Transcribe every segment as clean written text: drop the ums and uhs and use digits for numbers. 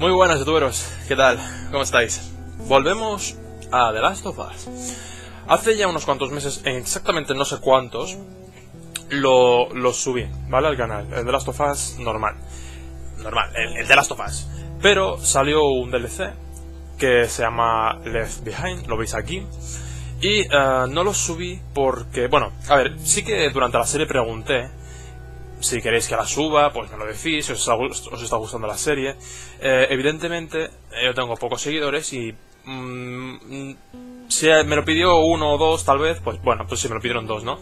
Muy buenas, youtuberos, ¿qué tal? ¿Cómo estáis? Volvemos a The Last of Us. Hace ya unos cuantos meses, exactamente no sé cuántos, lo subí, ¿vale? Al canal, el The Last of Us normal, el The Last of Us. Pero salió un DLC que se llama Left Behind, lo veis aquí. Y no lo subí porque, bueno, a ver, sí que durante la serie pregunté si queréis que la suba, pues me lo decís, si os está gustando la serie. Evidentemente, yo tengo pocos seguidores y si me lo pidió uno o dos, tal vez, pues bueno, pues si me lo pidieron dos, ¿no?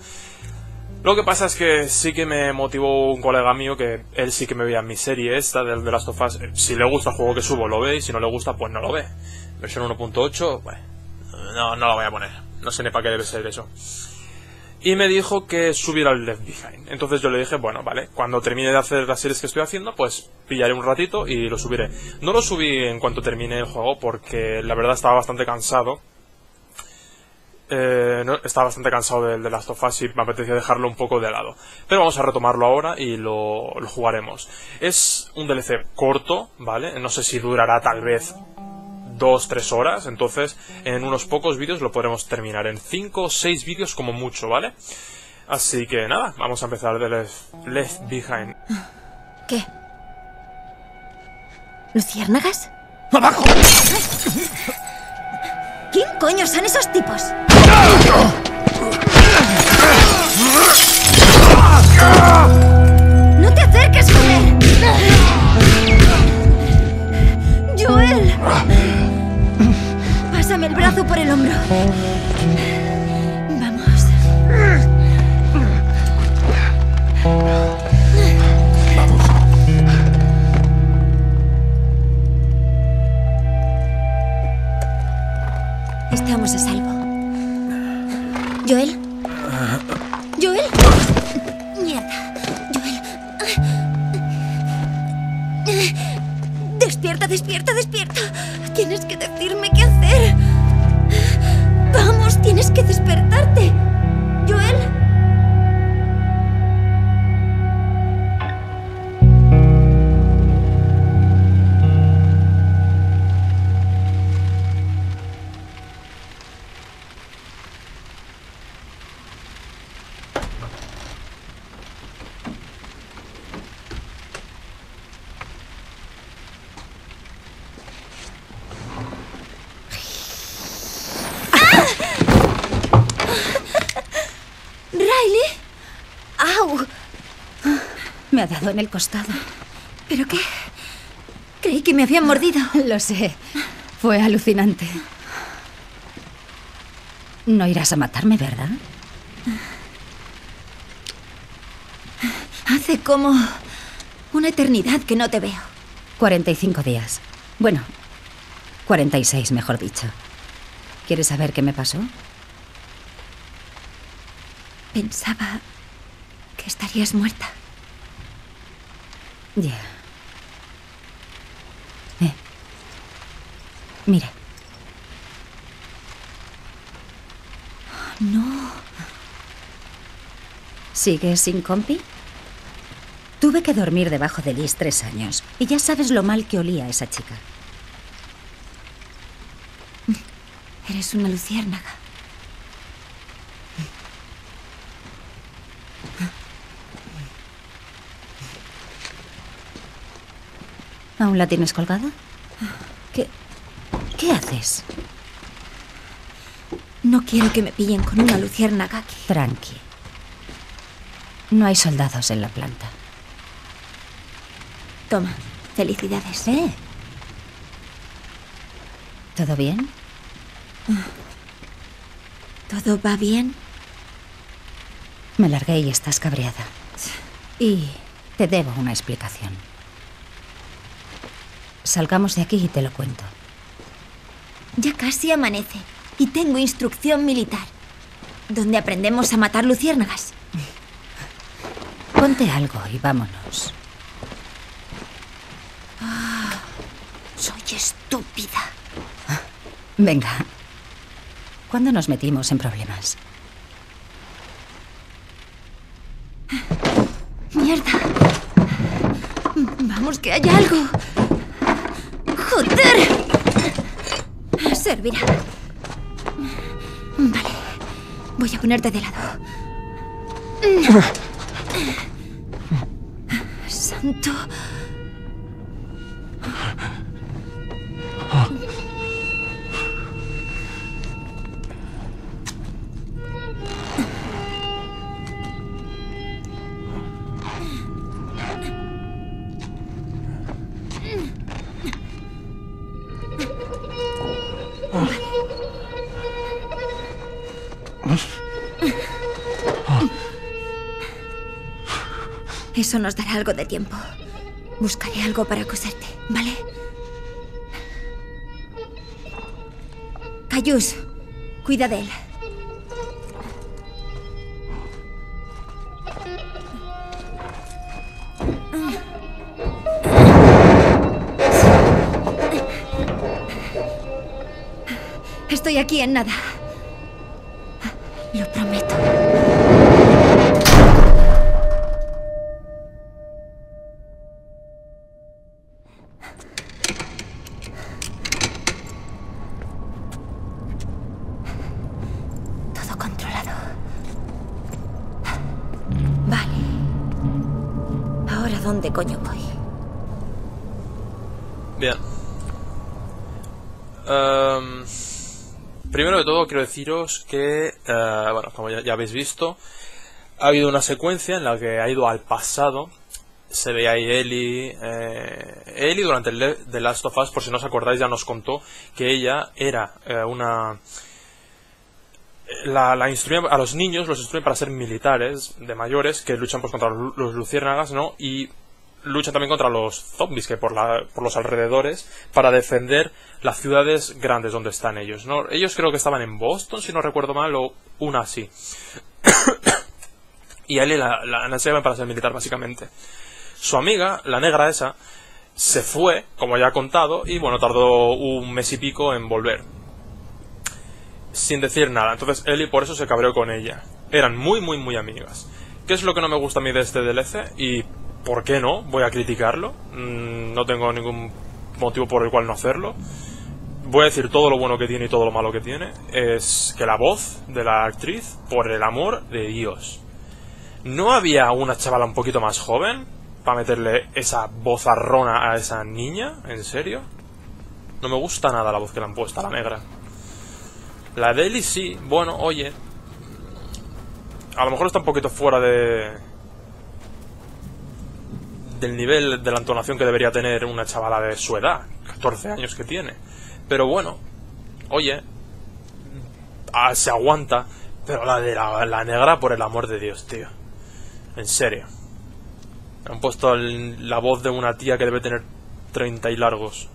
Lo que pasa es que sí que me motivó un colega mío, que él sí que me veía en mi serie esta del The Last of Us. Si le gusta el juego que subo, lo ve, y si no le gusta, pues no lo ve. Versión 1.8, bueno, no la voy a poner, no sé ni para qué debe ser eso. Y me dijo que subiera el Left Behind. Entonces yo le dije, bueno, vale, cuando termine de hacer las series que estoy haciendo, pues pillaré un ratito y lo subiré. No lo subí en cuanto termine el juego porque la verdad estaba bastante cansado. Estaba bastante cansado del The Last of Us y me apetecía dejarlo un poco de lado. Pero vamos a retomarlo ahora y lo jugaremos. Es un DLC corto, ¿vale? No sé si durará tal vez 2-3 horas, entonces en unos pocos vídeos lo podremos terminar, en 5 o 6 vídeos como mucho, ¿vale? Así que nada, vamos a empezar de Left Behind. ¿Qué? ¿Luciérnagas? ¡Abajo! ¿Quién coño son esos tipos? ¡No te acerques, joder! ¡Joel! Pásame el brazo por el hombro. Vamos. Vamos. Estamos a salvo. ¿Joel? ¿Joel? Mierda. Joel. Despierta, despierta, despierta. Tienes que decirme qué hacer. Vamos, tienes que despertarte. Joel. Me ha dado en el costado. ¿Pero qué? Creí que me habían mordido. Lo sé. Fue alucinante. No irás a matarme, ¿verdad? Hace como una eternidad que no te veo. 45 días. Bueno, 46, mejor dicho. ¿Quieres saber qué me pasó? Pensaba que estarías muerta. Ya. Yeah. Mira. Oh, no. ¿Sigues sin compi? Tuve que dormir debajo de Liz 3 años. Y ya sabes lo mal que olía esa chica. Eres una luciérnaga. ¿Aún la tienes colgada? ¿Qué haces? No quiero que me pillen con una luciérnaga aquí. Tranqui. No hay soldados en la planta. Toma, felicidades. ¿Todo bien? ¿Todo va bien? Me largué y estás cabreada. Y te debo una explicación. Salgamos de aquí y te lo cuento. Ya casi amanece y tengo instrucción militar, donde aprendemos a matar luciérnagas. Ponte algo y vámonos. Oh, soy estúpida. Venga. ¿Cuándo nos metimos en problemas? Mierda. Vamos, que hay algo. Servirá. Vale. Voy a ponerte de lado. Santo... Eso nos dará algo de tiempo. Buscaré algo para coserte, ¿vale? Cayús, cuida de él. Estoy aquí en nada. Lo prometo. ¿Dónde coño voy? Bien. Primero de todo quiero deciros que, bueno, como ya habéis visto, ha habido una secuencia en la que ha ido al pasado. Se veía ahí Ellie. Ellie durante el The Last of Us, por si no os acordáis, ya nos contó que ella era una... La instruye a los niños, los instruye para ser militares de mayores que luchan pues contra los luciérnagas, ¿no? Y luchan también contra los zombies que por los alrededores para defender las ciudades grandes donde están ellos, ¿no? Ellos creo que estaban en Boston, si no recuerdo mal, o una así. Y a él la enseñaban para ser militar, básicamente. Su amiga, la negra esa, se fue, como ya he contado, y bueno, tardó un mes y pico en volver. Sin decir nada. Entonces Ellie por eso se cabreó con ella. Eran muy amigas. ¿Qué es lo que no me gusta a mí de este DLC? ¿Y por qué no? Voy a criticarlo. No tengo ningún motivo por el cual no hacerlo. Voy a decir todo lo bueno que tiene y todo lo malo que tiene. Es que la voz de la actriz, por el amor de Dios. ¿No había una chavala un poquito más joven para meterle esa vozarrona a esa niña? ¿En serio? No me gusta nada la voz que le han puesto a la negra. La de Ellie sí, bueno, oye. A lo mejor está un poquito fuera del nivel de la entonación que debería tener una chavala de su edad, 14 años que tiene. Pero bueno, oye, se aguanta. Pero la de la negra, por el amor de Dios, tío. En serio. Han puesto la voz de una tía que debe tener 30 y largos.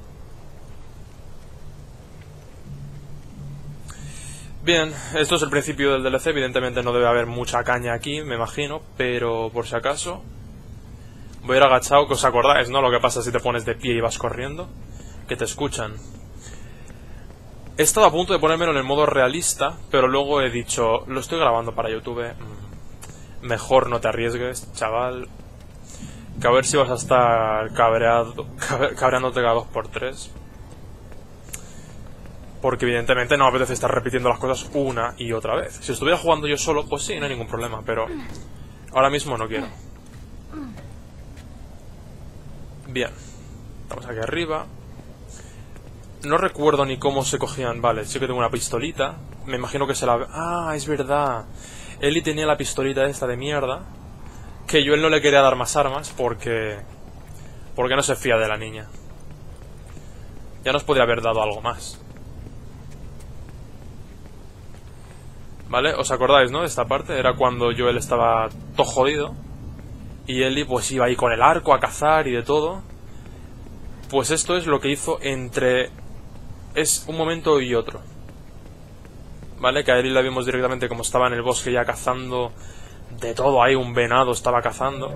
Bien, esto es el principio del DLC, evidentemente no debe haber mucha caña aquí, me imagino, pero por si acaso... Voy a ir agachado, que os acordáis, ¿no? Lo que pasa si te pones de pie y vas corriendo, que te escuchan. He estado a punto de ponérmelo en el modo realista, pero luego he dicho, lo estoy grabando para YouTube, mejor no te arriesgues, chaval. Que a ver si vas a estar cabreándote cada 2x3. Porque evidentemente no me apetece estar repitiendo las cosas una y otra vez. Si estuviera jugando yo solo, pues sí, no hay ningún problema, pero ahora mismo no quiero. Bien. Estamos aquí arriba. No recuerdo ni cómo se cogían. Vale, sí que tengo una pistolita. Me imagino que se la... Ah, es verdad. Ellie tenía la pistolita esta de mierda. Que yo él no le quería dar más armas porque no se fía de la niña. Ya nos podría haber dado algo más. ¿Vale? ¿Os acordáis, no? De esta parte. Era cuando Joel estaba todo jodido. Y Ellie pues iba ahí con el arco a cazar y de todo. Pues esto es lo que hizo entre... Es un momento y otro. ¿Vale? Que a Ellie la vimos directamente como estaba en el bosque ya cazando de todo. Ahí un venado estaba cazando.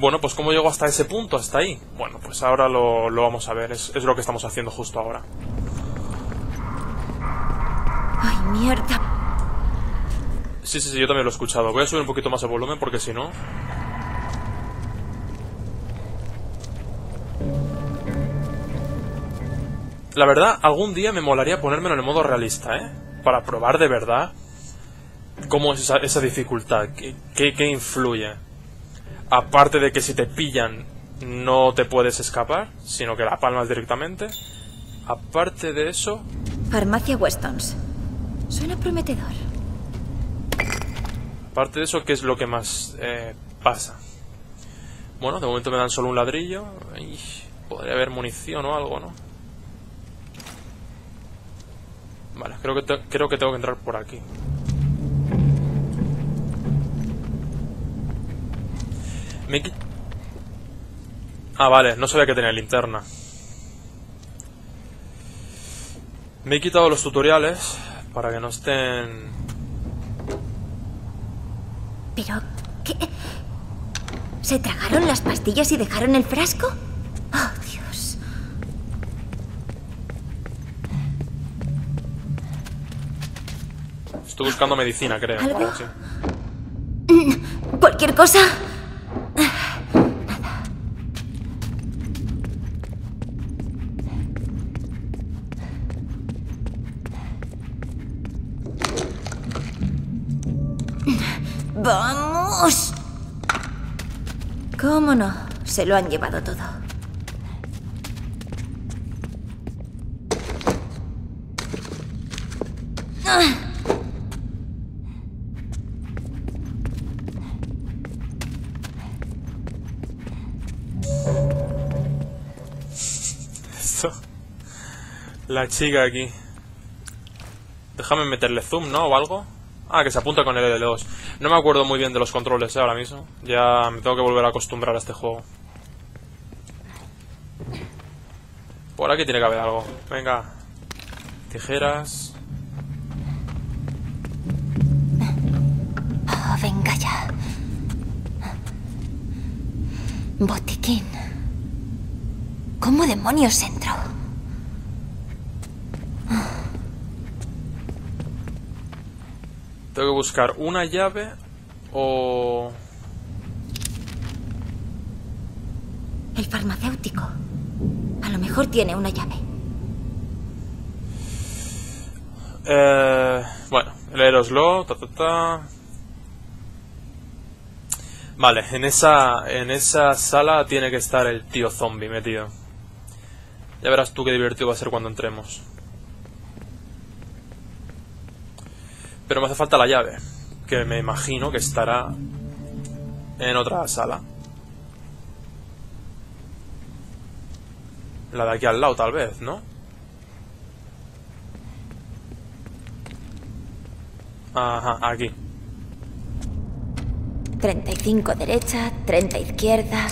Bueno, pues ¿cómo llegó hasta ese punto? Hasta ahí. Bueno, pues ahora lo vamos a ver. Es lo que estamos haciendo justo ahora. ¡Ay, mierda! Sí, yo también lo he escuchado. Voy a subir un poquito más el volumen porque si no... La verdad, algún día me molaría ponérmelo en el modo realista, ¿eh? Para probar de verdad cómo es esa dificultad, qué influye. Aparte de que si te pillan no te puedes escapar, sino que la palmas directamente. Aparte de eso... Farmacia Westons. Suena prometedor. Aparte de eso, ¿qué es lo que más pasa? Bueno, de momento me dan solo un ladrillo. Y podría haber munición o algo, ¿no? Vale, creo que tengo que entrar por aquí. Ah, vale, no sabía que tenía linterna. Me he quitado los tutoriales para que no estén... ¿Pero qué? ¿Se tragaron las pastillas y dejaron el frasco? ¡Oh, Dios! Estoy buscando medicina, creo. ¿Algo? Ahora sí. ¿Cualquier cosa? Nada. ¡Vamos! ¿Cómo no? Se lo han llevado todo. Esto. La chica aquí. Déjame meterle zoom, ¿no? O algo. Ah, que se apunta con el L2. No me acuerdo muy bien de los controles, ahora mismo. Ya me tengo que volver a acostumbrar a este juego. Por aquí tiene que haber algo. Venga. Tijeras. Oh, venga ya. Botiquín. ¿Cómo demonios entro? Tengo que buscar una llave o... El farmacéutico. A lo mejor tiene una llave. Bueno, leeroslo. Vale, en esa sala tiene que estar el tío zombie metido. Ya verás tú qué divertido va a ser cuando entremos. Pero me hace falta la llave, que me imagino que estará en otra sala. La de aquí al lado, tal vez, ¿no? Ajá, aquí. 35 derecha, 30 izquierda,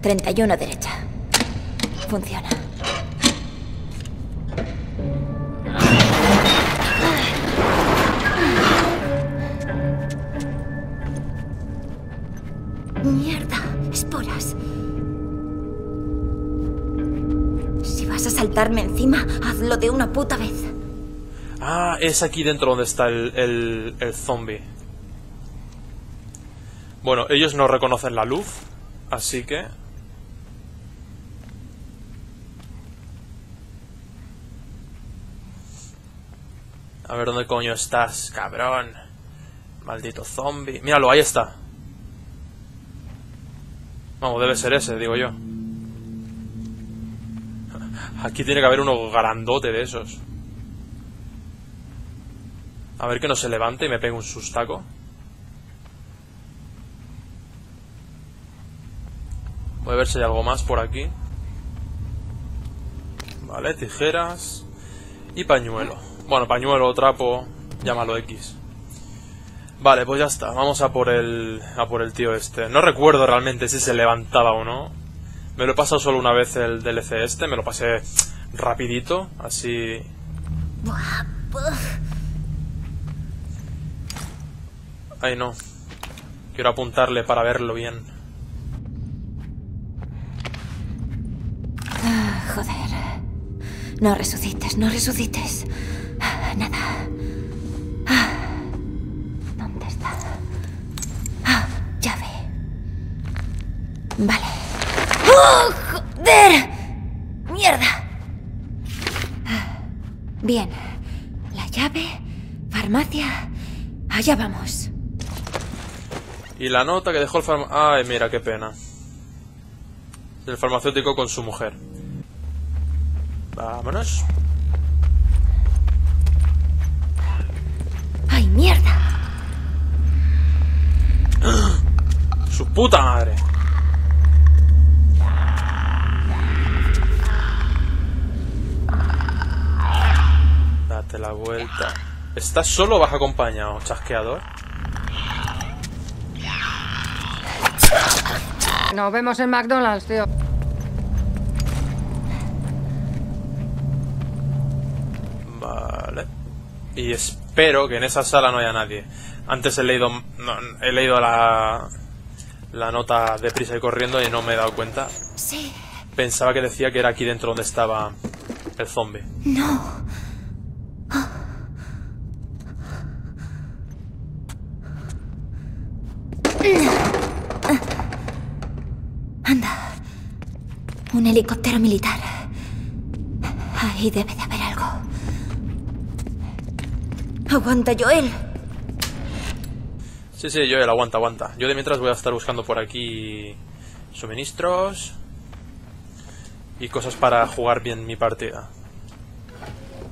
31 derecha. Funciona. Mierda, esporas. Si vas a saltarme encima, hazlo de una puta vez. Ah, es aquí dentro donde está el zombie. Bueno, ellos no reconocen la luz, así que... A ver dónde coño estás, cabrón. Maldito zombie. Míralo, ahí está. Vamos, debe ser ese, digo yo. Aquí tiene que haber uno grandote de esos. A ver que no se levante y me pegue un sustaco. Voy a ver si hay algo más por aquí. Vale, tijeras. Y pañuelo. Bueno, pañuelo, trapo, llámalo X. Vale, pues ya está, vamos a por el tío este. No recuerdo realmente si se levantaba o no. Me lo he pasado solo una vez el DLC este, me lo pasé rapidito, así... Ay no, quiero apuntarle para verlo bien. Ah, joder, no resucites, no resucites. Nada. Vale. ¡Oh, joder! ¡Mierda! Bien. La llave, farmacia... Allá vamos. Y la nota que dejó el farmacéutico... Ay, mira, qué pena. El farmacéutico con su mujer. Vámonos. ¡Ay, mierda! ¡Su puta madre! Date la vuelta. ¿Estás solo o vas acompañado, chasqueador? Nos vemos en McDonald's, tío. Vale. Y espero que en esa sala no haya nadie. Antes he leído la nota deprisa y corriendo y no me he dado cuenta. Sí. Pensaba que decía que era aquí dentro donde estaba el zombie. No. Anda. Un helicóptero militar. Ahí debe de haber algo. Aguanta, Joel. Sí, sí, Joel, aguanta, aguanta. Yo de mientras voy a estar buscando por aquí suministros y cosas para jugar bien mi partida.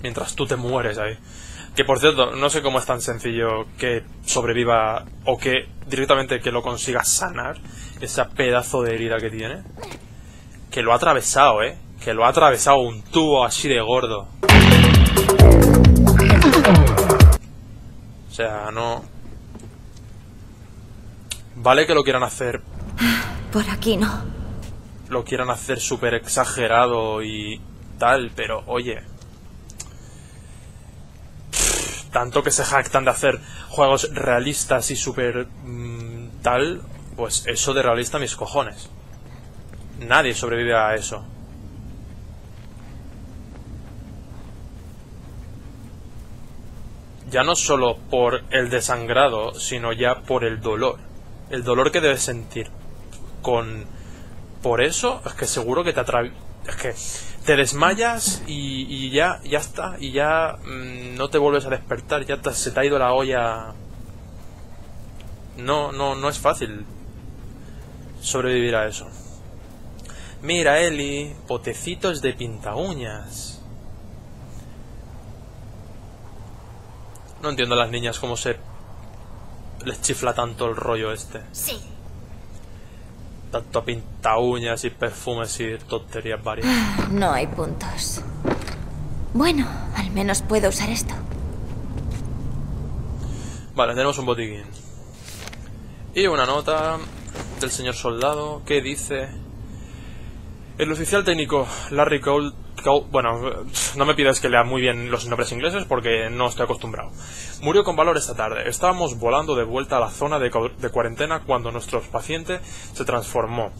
Mientras tú te mueres ahí. Que por cierto, no sé cómo es tan sencillo que sobreviva o que directamente que lo consiga sanar esa pedazo de herida que tiene. Que lo ha atravesado, ¿eh? Que lo ha atravesado un tubo así de gordo. O sea, no... Vale que lo quieran hacer... Por aquí no. Lo quieran hacer súper exagerado y tal, pero oye... Tanto que se jactan de hacer juegos realistas y súper tal, pues eso de realista mis cojones. Nadie sobrevive a eso. Ya no solo por el desangrado, sino ya por el dolor. El dolor que debes sentir con... Por eso es que seguro que te atraviesa. Es que te desmayas y ya está, y ya no te vuelves a despertar, ya se te ha ido la olla. No es fácil sobrevivir a eso. Mira, Ellie, potecitos de pinta uñas. No entiendo a las niñas cómo se les chifla tanto el rollo este. Sí. Tanto a pinta uñas y perfumes y tonterías varias. No hay puntos. Bueno, al menos puedo usar esto. Vale, tenemos un botiquín. Y una nota del señor soldado que dice... El oficial técnico Larry Cole... Bueno, no me pidas que lea muy bien los nombres ingleses porque no estoy acostumbrado. Murió con valor esta tarde. Estábamos volando de vuelta a la zona de cuarentena cuando nuestro paciente se transformó.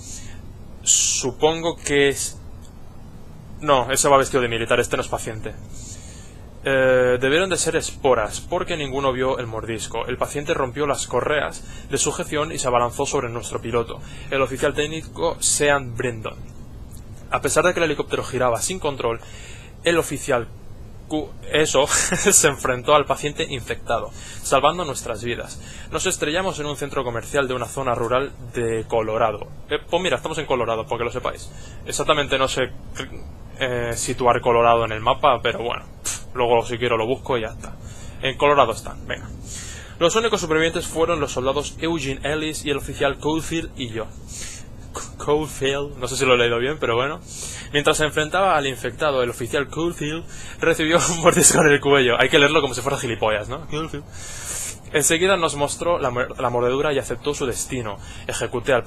Supongo que es... No, ese va vestido de militar, este no es paciente. Debieron de ser esporas, porque ninguno vio el mordisco. El paciente rompió las correas de sujeción y se abalanzó sobre nuestro piloto, el oficial técnico Sean Brendon. A pesar de que el helicóptero giraba sin control, el oficial se enfrentó al paciente infectado, salvando nuestras vidas. Nos estrellamos en un centro comercial de una zona rural de Colorado. Pues mira, estamos en Colorado, porque lo sepáis. Exactamente no sé situar Colorado en el mapa, pero bueno, luego si quiero lo busco y ya está. En Colorado están, venga. Los únicos supervivientes fueron los soldados Eugene Ellis y el oficial Coulfield y yo. Coulfield, no sé si lo he leído bien, pero bueno. Mientras se enfrentaba al infectado, el oficial Coulfield recibió un mordisco en el cuello. Hay que leerlo como si fuera gilipollas, ¿no? Coulfield. Enseguida nos mostró la mordedura y aceptó su destino. Ejecuté el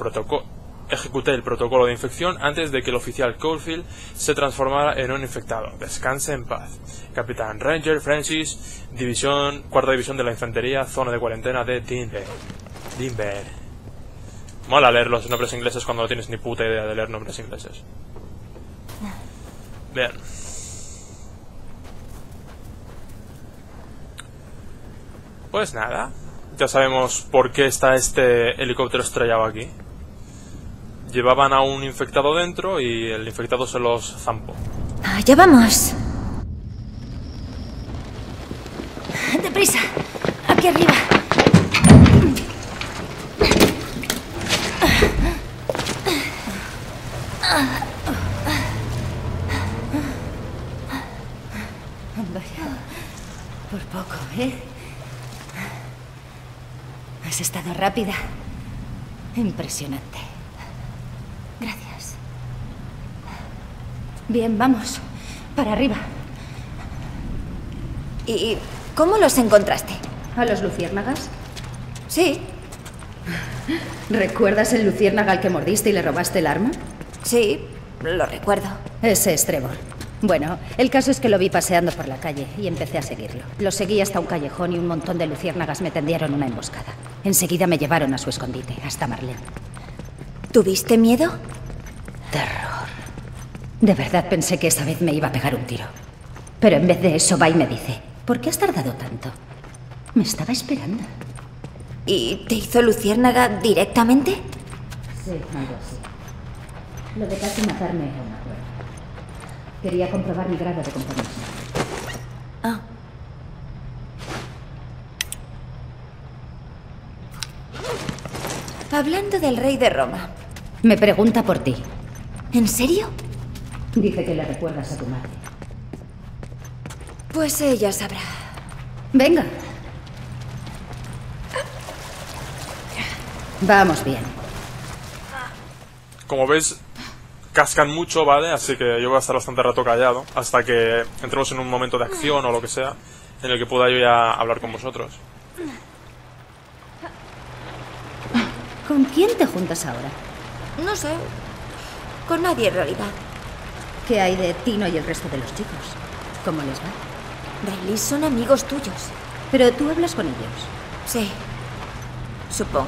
protocolo de infección antes de que el oficial Coulfield se transformara en un infectado. Descanse en paz. Capitán Ranger Francis, división, cuarta división de la infantería, zona de cuarentena de Dinber. Dinber. Mola leer los nombres ingleses cuando no tienes ni puta idea de leer nombres ingleses. Bien. Pues nada. Ya sabemos por qué está este helicóptero estrellado aquí. Llevaban a un infectado dentro y el infectado se los zampó. Allá vamos. ¡Prisa! ¡Aquí arriba! Vaya, por poco, ¿eh? Has estado rápida. Impresionante. Gracias. Bien, vamos. Para arriba. ¿Y cómo los encontraste? ¿A los luciérnagas? Sí. ¿Recuerdas el luciérnaga al que mordiste y le robaste el arma? Sí, lo recuerdo. Ese es Trevor. Bueno, el caso es que lo vi paseando por la calle y empecé a seguirlo. Lo seguí hasta un callejón y un montón de luciérnagas me tendieron una emboscada. Enseguida me llevaron a su escondite, hasta Marlene. ¿Tuviste miedo? Terror. De verdad pensé que esta vez me iba a pegar un tiro. Pero en vez de eso va y me dice: ¿por qué has tardado tanto? Me estaba esperando. ¿Y te hizo luciérnaga directamente? Sí, algo así. Lo de casi matarme era un acuerdo. Quería comprobar mi grado de compromiso. Ah. Hablando del rey de Roma. Me pregunta por ti. ¿En serio? Dice que le recuerdas a tu madre. Pues ella sabrá. Venga. Vamos bien. Como veis, cascan mucho, ¿vale? Así que yo voy a estar bastante rato callado hasta que entremos en un momento de acción o lo que sea, en el que pueda yo ya hablar con vosotros. ¿Con quién te juntas ahora? No sé. Con nadie, en realidad. ¿Qué hay de Tino y el resto de los chicos? ¿Cómo les va? Riley son amigos tuyos. ¿Pero tú hablas con ellos? Sí, supongo.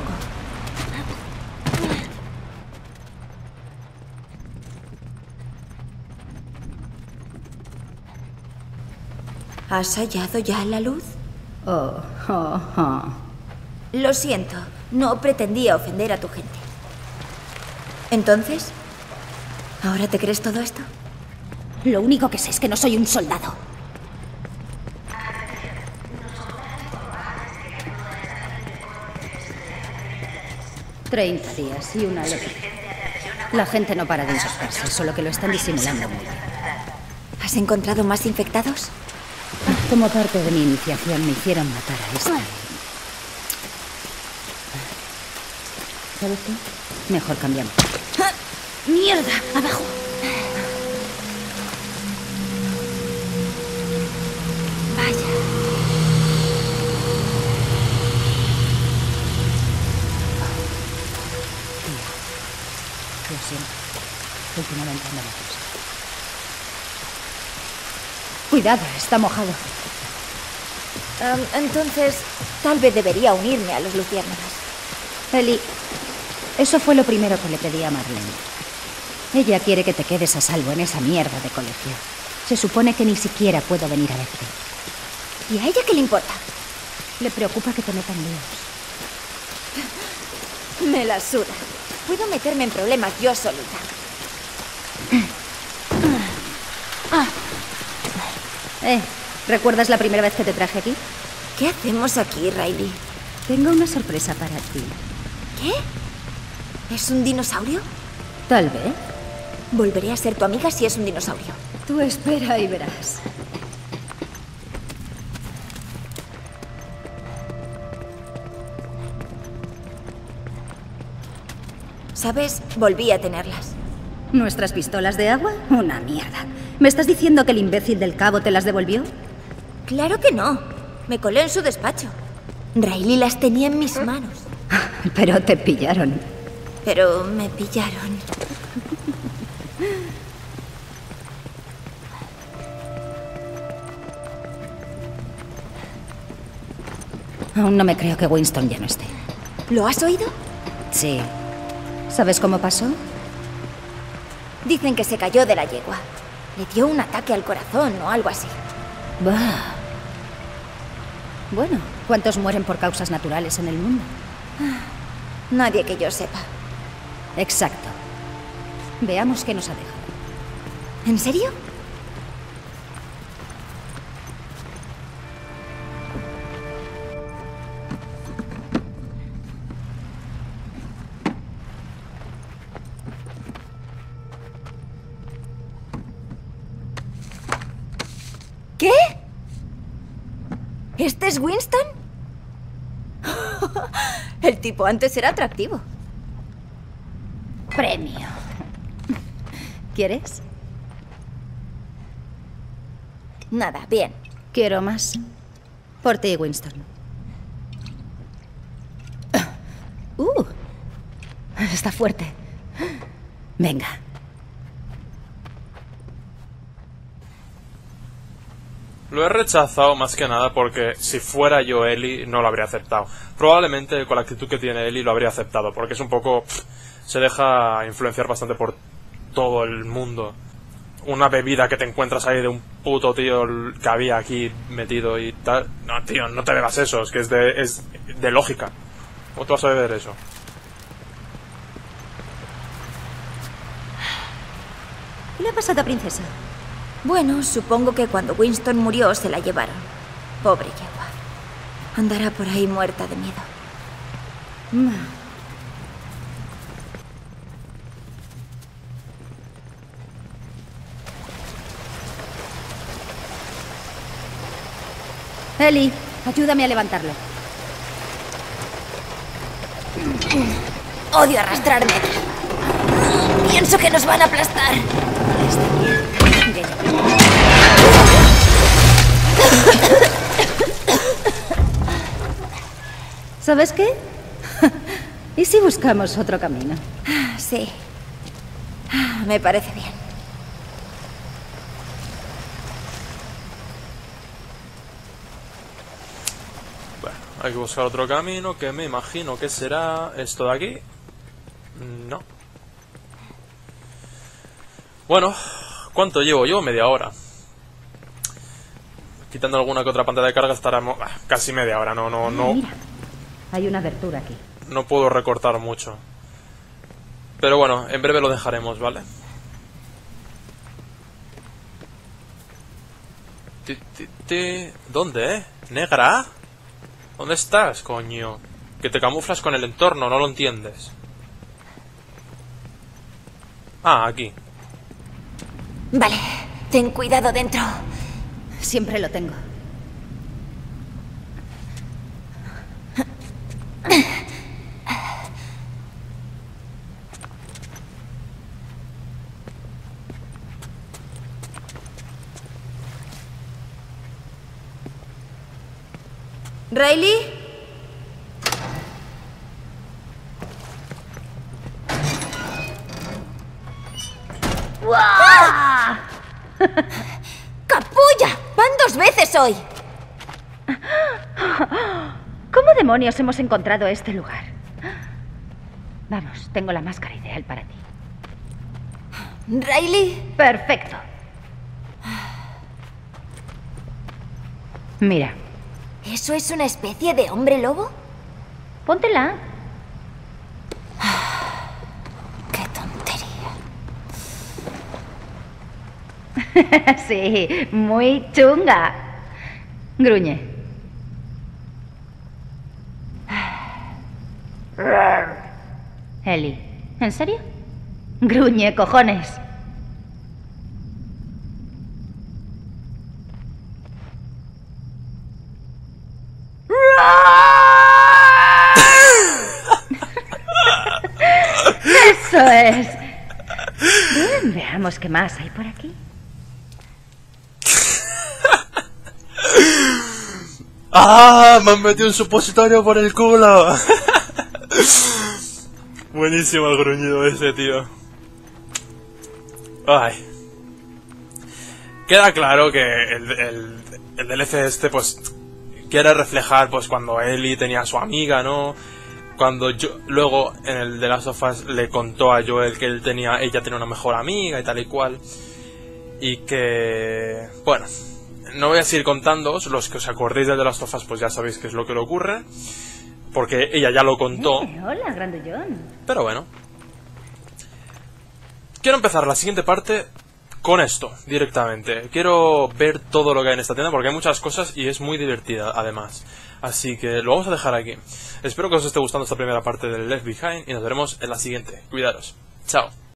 ¿Has hallado ya la luz? Oh. Lo siento, no pretendía ofender a tu gente. ¿Entonces? ¿Ahora te crees todo esto? Lo único que sé es que no soy un soldado. $30 días y una locura. La gente no para de infectarse, solo que lo están disimulando muy bien. ¿Has encontrado más infectados? Como parte de mi iniciación me hicieron matar a este. ¿Sabes qué? Mejor cambiamos. ¡Mierda! ¡Abajo! Cuidado, está mojado. Entonces, tal vez debería unirme a los luciérnagas. Ellie, eso fue lo primero que le pedí a Marlene. Ella quiere que te quedes a salvo en esa mierda de colegio. Se supone que ni siquiera puedo venir a verte. ¿Y a ella qué le importa? Le preocupa que te metan líos. Me la suda. Puedo meterme en problemas yo solita. ¿Recuerdas la primera vez que te traje aquí? ¿Qué hacemos aquí, Riley? Tengo una sorpresa para ti. ¿Qué? ¿Es un dinosaurio? Tal vez. Volveré a ser tu amiga si es un dinosaurio. Tú espera y verás. ¿Sabes? Volví a tenerlas. ¿Nuestras pistolas de agua? Una mierda. ¿Me estás diciendo que el imbécil del cabo te las devolvió? Claro que no. Me colé en su despacho. Riley las tenía en mis manos. Pero te pillaron. Pero me pillaron. Aún no me creo que Winston ya no esté. ¿Lo has oído? Sí. ¿Sabes cómo pasó? Dicen que se cayó de la yegua. Le dio un ataque al corazón o algo así. Bah. Bueno, ¿cuántos mueren por causas naturales en el mundo? Nadie que yo sepa. Exacto. Veamos qué nos ha dejado. ¿En serio? ¿Qué? ¿Este es Winston? El tipo antes era atractivo. Premio. ¿Quieres? Nada, bien. Quiero más. Por ti, Winston. Está fuerte. Venga. Lo he rechazado más que nada porque si fuera yo Ellie no lo habría aceptado. Probablemente con la actitud que tiene Ellie lo habría aceptado porque es un poco... se deja influenciar bastante por todo el mundo. Una bebida que te encuentras ahí de un puto tío que había aquí metido y tal. No, tío, no te bebas eso, es que es de lógica. ¿Cómo te vas a beber eso? ¿Qué le ha pasado a Princesa? Bueno, supongo que cuando Winston murió se la llevaron. Pobre yegua. Andará por ahí muerta de miedo. Ellie, ayúdame a levantarlo. Odio arrastrarme. Pienso que nos van a aplastar. ¿Sabes qué? ¿Y si buscamos otro camino? Sí. Me parece bien. Bueno, hay que buscar otro camino que me imagino que será esto de aquí. No. Bueno, ¿cuánto llevo? Llevo media hora. Quitando alguna que otra pantalla de carga estará casi media hora. No. Mira, hay una abertura aquí. No puedo recortar mucho. Pero bueno, en breve lo dejaremos, ¿vale? ¿Dónde, ¿Negra? ¿Dónde estás, coño? Que te camuflas con el entorno, no lo entiendes. Ah, aquí. Vale, ten cuidado dentro. Siempre lo tengo. ¿Riley? ¡Wow! ¡Capulla! ¡Van dos veces hoy! ¿Cómo demonios hemos encontrado este lugar? Vamos, tengo la máscara ideal para ti. ¿Riley? Perfecto. Mira. ¿Eso es una especie de hombre lobo? Póntela. Sí, muy chunga. Gruñe. Ellie, ¿en serio? Gruñe, cojones. Eso es. Bien, veamos qué más hay por aquí. ¡Ah! Me han metido un supositorio por el culo. Buenísimo el gruñido ese, tío. Ay. Queda claro que el DLC este, pues, quiere reflejar, pues, cuando Ellie tenía a su amiga, ¿no? Cuando yo, luego, en el The Last of Us, le contó a Joel que ella tenía una mejor amiga y tal y cual. Y que... bueno... no voy a seguir contándoos, los que os acordéis de las tofas pues ya sabéis qué es lo que le ocurre, porque ella ya lo contó. Hola, grandullón. Pero bueno. Quiero empezar la siguiente parte con esto, directamente. Quiero ver todo lo que hay en esta tienda, porque hay muchas cosas y es muy divertida, además. Así que lo vamos a dejar aquí. Espero que os esté gustando esta primera parte del Left Behind y nos veremos en la siguiente. Cuidaros. Chao.